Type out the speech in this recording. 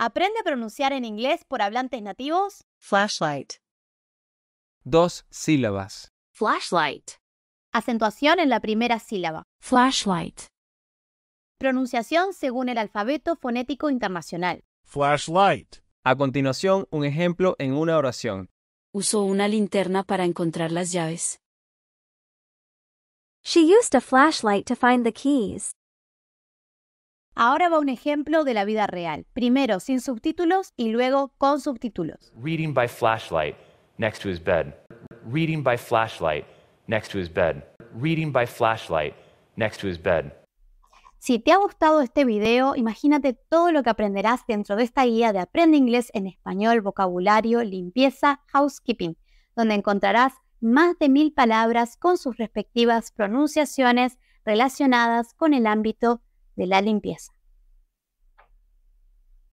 Aprende a pronunciar en inglés por hablantes nativos. Flashlight. 2 sílabas. Flashlight. Acentuación en la primera sílaba. Flashlight. Pronunciación según el alfabeto fonético internacional. Flashlight. A continuación, un ejemplo en una oración. Usó una linterna para encontrar las llaves. She used a flashlight to find the keys. Ahora va un ejemplo de la vida real. Primero sin subtítulos y luego con subtítulos. Reading by flashlight next to his bed. Reading by flashlight next to his bed. Reading by flashlight next to his bed. Si te ha gustado este video, imagínate todo lo que aprenderás dentro de esta guía de Aprende Inglés en Español, Vocabulario, Limpieza, Housekeeping, donde encontrarás más de 1000 palabras con sus respectivas pronunciaciones relacionadas con el ámbito de la limpieza.